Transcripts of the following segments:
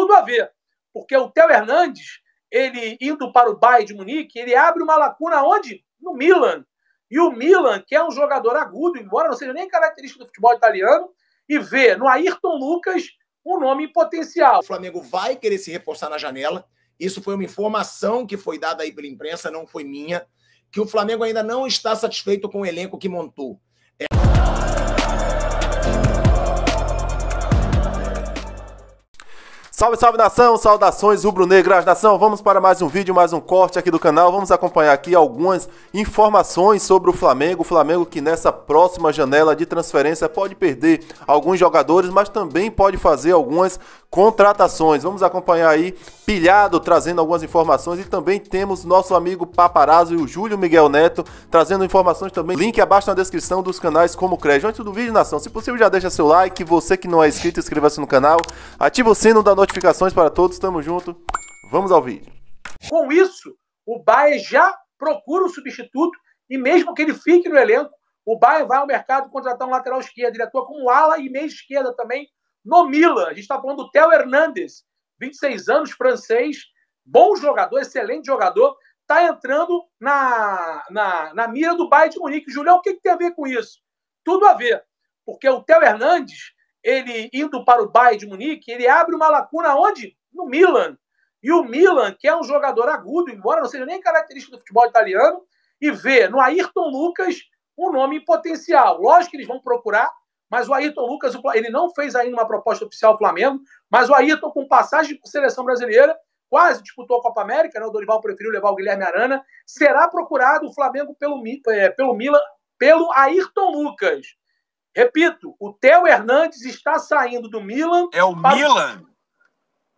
tudo a ver, porque o Theo Hernández, ele indo para o Bayern de Munique, ele abre uma lacuna onde? No Milan. E o Milan, que é um jogador agudo, embora não seja nem característica do futebol italiano, e vê no Ayrton Lucas um nome potencial. O Flamengo vai querer se reforçar na janela. Isso foi uma informação que foi dada aí pela imprensa, não foi minha, que o Flamengo ainda não está satisfeito com o elenco que montou. Salve, salve nação, saudações rubro-negras, nação, vamos para mais um vídeo, mais um corte aqui do canal, vamos acompanhar aqui algumas informações sobre o Flamengo que nessa próxima janela de transferência pode perder alguns jogadores, mas também pode fazer algumas contratações, vamos acompanhar aí, Pilhado trazendo algumas informações e também temos nosso amigo Paparazzo e o Júlio Miguel Neto trazendo informações também, link abaixo na descrição dos canais como crédito. Antes do vídeo, nação, se possível já deixa seu like, você que não é inscrito, inscreva-se no canal, ativa o sino da notificação. Notificações para todos, tamo junto, vamos ao vídeo. Com isso, o Bayern já procura um substituto e mesmo que ele fique no elenco, o Bayern vai ao mercado contratar um lateral esquerdo, ele atua com um ala e meia esquerda também no Milan. A gente está falando do Theo Hernández, 26 anos, francês, bom jogador, excelente jogador, está entrando na mira do Bayern de Munique. Julião, o que tem a ver com isso? Tudo a ver, porque o Theo Hernández, ele indo para o Bayern de Munique, ele abre uma lacuna onde? No Milan. E o Milan, que é um jogador agudo, embora não seja nem característica do futebol italiano, e vê no Ayrton Lucas um nome potencial. Lógico que eles vão procurar, mas o Ayrton Lucas, ele não fez ainda uma proposta oficial ao Flamengo, mas o Ayrton, com passagem por seleção brasileira, quase disputou a Copa América, né? O Dorival preferiu levar o Guilherme Arana, será procurado o Flamengo pelo Milan, pelo Ayrton Lucas. Repito, o Theo Hernández está saindo do Milan. É o Milan?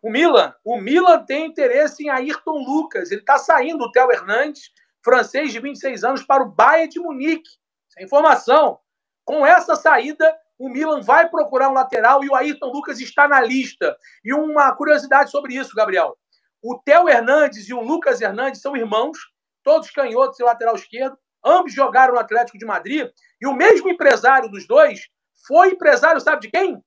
O Milan. O Milan tem interesse em Ayrton Lucas. Ele está saindo, o Theo Hernández, francês de 26 anos, para o Bayern de Munique. Essa informação. Com essa saída, o Milan vai procurar um lateral e o Ayrton Lucas está na lista. E uma curiosidade sobre isso, Gabriel. O Theo Hernández e o Lucas Hernandes são irmãos, todos canhotos e lateral esquerdo. Ambos jogaram no Atlético de Madrid e o mesmo empresário dos dois foi empresário, sabe de quem?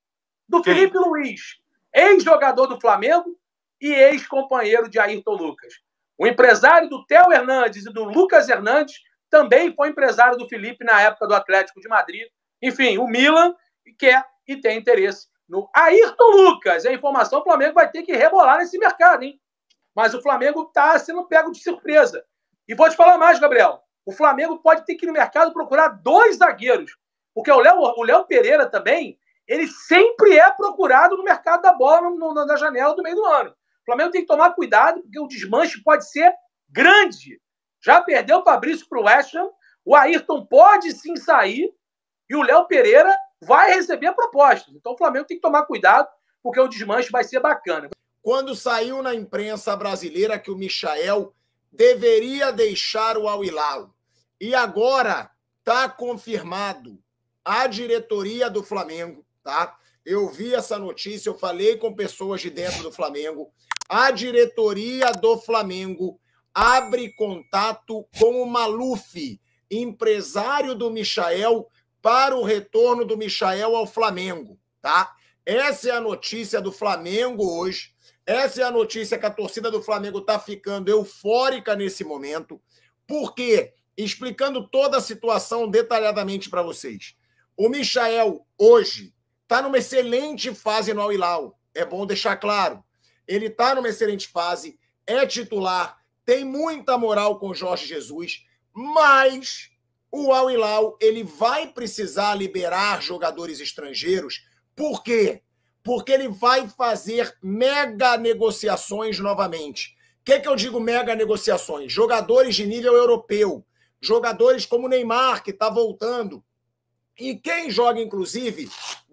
Do Felipe Luís, ex-jogador do Flamengo e ex-companheiro de Ayrton Lucas. O empresário do Theo Hernández e do Lucas Hernandes também foi empresário do Felipe na época do Atlético de Madrid. Enfim, o Milan quer e tem interesse no Ayrton Lucas. A informação, o Flamengo vai ter que rebolar nesse mercado, hein? Mas o Flamengo está sendo pego de surpresa. E vou te falar mais, Gabriel. O Flamengo pode ter que ir no mercado procurar dois zagueiros. Porque o Léo Pereira também, ele sempre é procurado no mercado da bola, na janela do meio do ano. O Flamengo tem que tomar cuidado, porque o desmanche pode ser grande. Já perdeu o Fabrício para o West Ham, o Ayrton pode sim sair, e o Léo Pereira vai receber propostas. Então o Flamengo tem que tomar cuidado, porque o desmanche vai ser bacana. Quando saiu na imprensa brasileira que o Michael deveria deixar o Al Hilal. E agora está confirmado a diretoria do Flamengo, tá? Eu vi essa notícia, eu falei com pessoas de dentro do Flamengo. A diretoria do Flamengo abre contato com o Maluf, empresário do Michael, para o retorno do Michael ao Flamengo, tá? Essa é a notícia do Flamengo hoje. Essa é a notícia que a torcida do Flamengo está ficando eufórica nesse momento, porque, explicando toda a situação detalhadamente para vocês, o Michael hoje está numa excelente fase no Al Hilal, é bom deixar claro. Ele está numa excelente fase, é titular, tem muita moral com Jorge Jesus, mas o Al Hilal ele vai precisar liberar jogadores estrangeiros, por quê? Porque ele vai fazer mega negociações novamente. O que eu digo mega negociações? Jogadores de nível europeu, jogadores como Neymar, que está voltando, e quem joga, inclusive,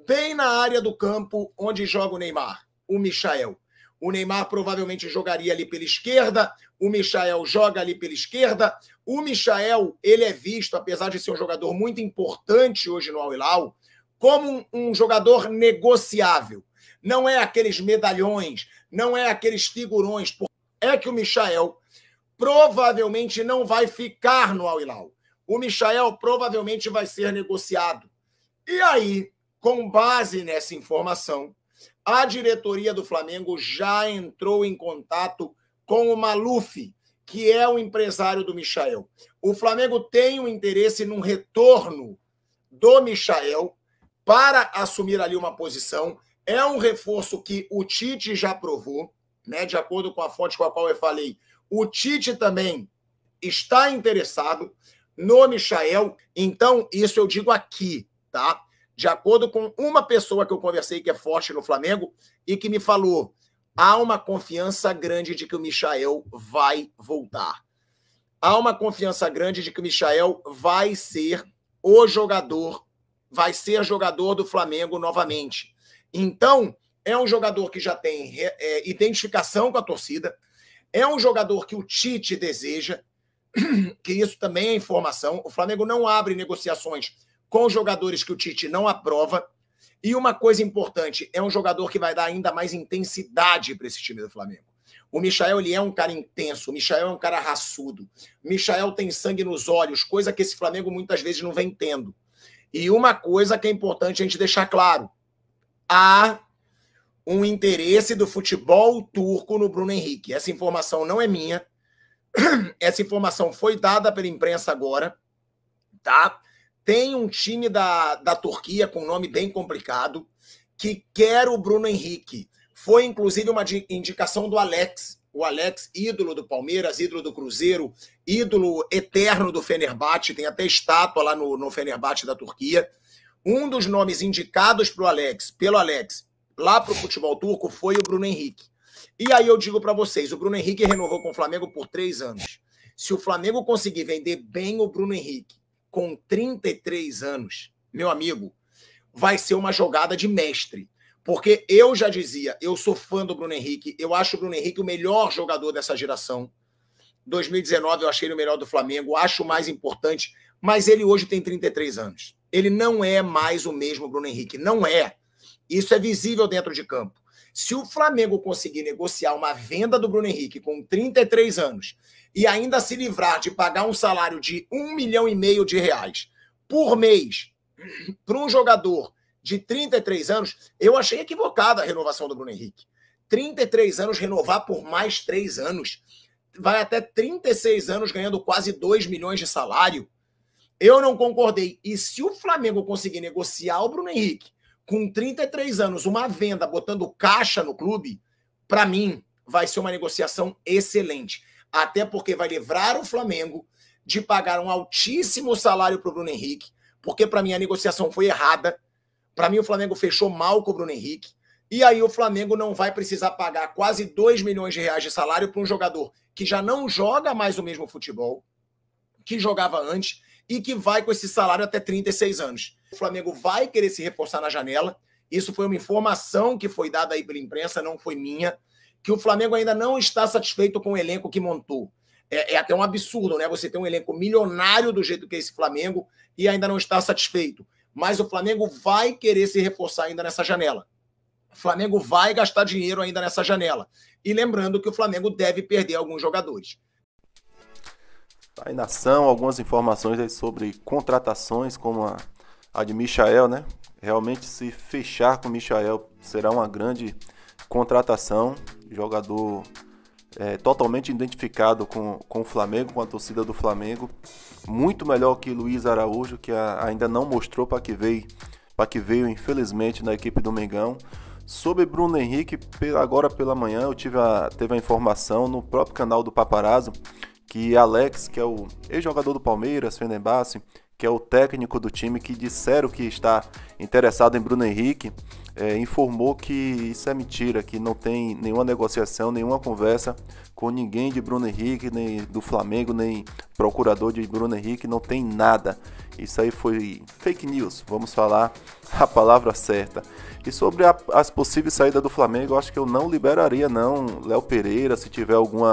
bem na área do campo onde joga o Neymar, o Michael. O Neymar provavelmente jogaria ali pela esquerda, o Michael joga ali pela esquerda, o Michael, ele é visto, apesar de ser um jogador muito importante hoje no Al Hilal, como um jogador negociável. Não é aqueles medalhões, não é aqueles figurões. É que o Michael provavelmente não vai ficar no Al Hilal. O Michael provavelmente vai ser negociado. E aí, com base nessa informação, A diretoria do Flamengo já entrou em contato com o Maluf, que é o empresário do Michael. O Flamengo tem um interesse num retorno do Michael para assumir ali uma posição. É um reforço que o Tite já provou, né? De acordo com a fonte com a qual eu falei, o Tite também está interessado no Michael. Então, isso eu digo aqui, tá? De acordo com uma pessoa que eu conversei que é forte no Flamengo e que me falou, há uma confiança grande de que o Michael vai voltar. Há uma confiança grande de que o Michael vai ser o jogador, vai ser jogador do Flamengo novamente. Então, é um jogador que já tem identificação com a torcida, é um jogador que o Tite deseja, que isso também é informação. O Flamengo não abre negociações com jogadores que o Tite não aprova. E uma coisa importante, é um jogador que vai dar ainda mais intensidade para esse time do Flamengo. O Michael, ele é um cara intenso, o Michael é um cara raçudo. O Michael tem sangue nos olhos, coisa que esse Flamengo muitas vezes não vem tendo. E uma coisa que é importante a gente deixar claro, há um interesse do futebol turco no Bruno Henrique. Essa informação não é minha, essa informação foi dada pela imprensa agora, tá? Tem um time da Turquia com um nome bem complicado que quer o Bruno Henrique. Foi, inclusive, uma indicação do Alex. O Alex, ídolo do Palmeiras, ídolo do Cruzeiro, ídolo eterno do Fenerbahçe. Tem até estátua lá no Fenerbahçe da Turquia. Um dos nomes indicados pelo Alex lá para o futebol turco foi o Bruno Henrique. E aí eu digo para vocês, o Bruno Henrique renovou com o Flamengo por 3 anos. Se o Flamengo conseguir vender bem o Bruno Henrique, com 33 anos, meu amigo, vai ser uma jogada de mestre. Porque eu já dizia, eu sou fã do Bruno Henrique, eu acho o Bruno Henrique o melhor jogador dessa geração. 2019 eu achei ele o melhor do Flamengo, acho o mais importante, mas ele hoje tem 33 anos. Ele não é mais o mesmo Bruno Henrique, não é. Isso é visível dentro de campo. Se o Flamengo conseguir negociar uma venda do Bruno Henrique com 33 anos e ainda se livrar de pagar um salário de 1,5 milhão de reais por mês para um jogador de 33 anos, eu achei equivocada a renovação do Bruno Henrique. 33 anos, renovar por mais 3 anos, vai até 36 anos ganhando quase 2 milhões de salário. Eu não concordei. E se o Flamengo conseguir negociar o Bruno Henrique com 33 anos, uma venda, botando caixa no clube, para mim, vai ser uma negociação excelente. Até porque vai livrar o Flamengo de pagar um altíssimo salário para o Bruno Henrique, porque para mim a negociação foi errada. Para mim o Flamengo fechou mal com o Bruno Henrique. E aí o Flamengo não vai precisar pagar quase 2 milhões de reais de salário para um jogador que já não joga mais o mesmo futebol que jogava antes e que vai com esse salário até 36 anos. O Flamengo vai querer se reforçar na janela. Isso foi uma informação que foi dada aí pela imprensa, não foi minha, que o Flamengo ainda não está satisfeito com o elenco que montou. É até um absurdo, né? Você ter um elenco milionário do jeito que é esse Flamengo e ainda não está satisfeito. Mas o Flamengo vai querer se reforçar ainda nessa janela. O Flamengo vai gastar dinheiro ainda nessa janela. E lembrando que o Flamengo deve perder alguns jogadores. Aí, nação, algumas informações aí sobre contratações, como a de Michael, né? Realmente, se fechar com o Michael será uma grande contratação. Jogador totalmente identificado com o Flamengo, com a torcida do Flamengo. Muito melhor que Luiz Araújo, que ainda não mostrou para que veio, infelizmente, na equipe do Mengão. Sobre Bruno Henrique, agora pela manhã, eu teve a informação no próprio canal do Paparazzo que Alex, que é o ex-jogador do Palmeiras, Fenerbahçe, que é o técnico do time, que disseram que está interessado em Bruno Henrique, informou que isso é mentira, que não tem nenhuma negociação, nenhuma conversa com ninguém de Bruno Henrique, nem do Flamengo, nem procurador de Bruno Henrique, não tem nada. Isso aí foi fake news, vamos falar a palavra certa. E sobre as possíveis saídas do Flamengo, eu acho que eu não liberaria não Léo Pereira, se tiver algum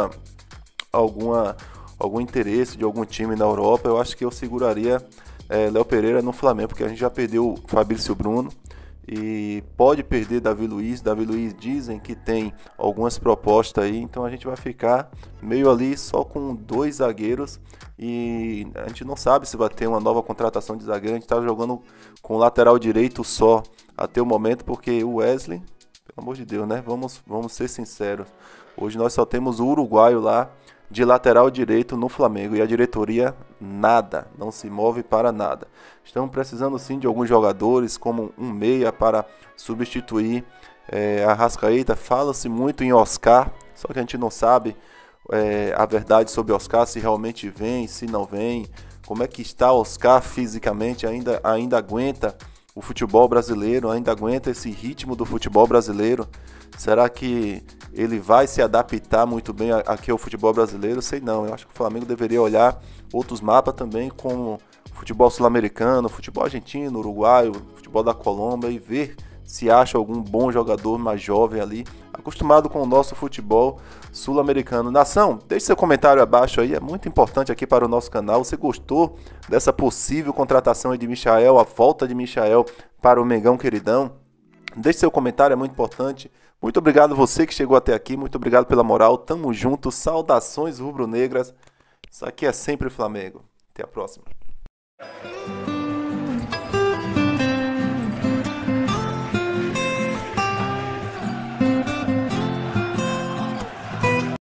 interesse de algum time na Europa, eu acho que eu seguraria Léo Pereira no Flamengo, porque a gente já perdeu o Fabrício Bruno e pode perder Davi Luiz. Davi Luiz dizem que tem algumas propostas aí, então a gente vai ficar meio ali só com 2 zagueiros e a gente não sabe se vai ter uma nova contratação de zagueiro. A gente está jogando com lateral direito só até o momento, porque o Wesley amor de Deus, né? Vamos ser sinceros. Hoje nós só temos o uruguaio lá de lateral direito no Flamengo. E a diretoria nada, não se move para nada. Estamos precisando sim de alguns jogadores, como um meia para substituir Arrascaeta. Fala-se muito em Oscar, só que a gente não sabe a verdade sobre Oscar, se realmente vem, se não vem. Como é que está Oscar fisicamente, ainda aguenta o futebol brasileiro, ainda aguenta esse ritmo do futebol brasileiro? Será que ele vai se adaptar muito bem aqui ao futebol brasileiro? Sei não, eu acho que o Flamengo deveria olhar outros mapas também, como futebol sul-americano, futebol argentino, uruguaio, futebol da Colômbia, e ver se acha algum bom jogador mais jovem ali, acostumado com o nosso futebol sul-americano. Nação, deixe seu comentário abaixo aí, é muito importante aqui para o nosso canal. Você gostou dessa possível contratação de Michael, a volta de Michael para o Mengão queridão? Deixe seu comentário, é muito importante. Muito obrigado você que chegou até aqui, muito obrigado pela moral, tamo junto, saudações rubro-negras. Isso aqui é sempre Flamengo, até a próxima.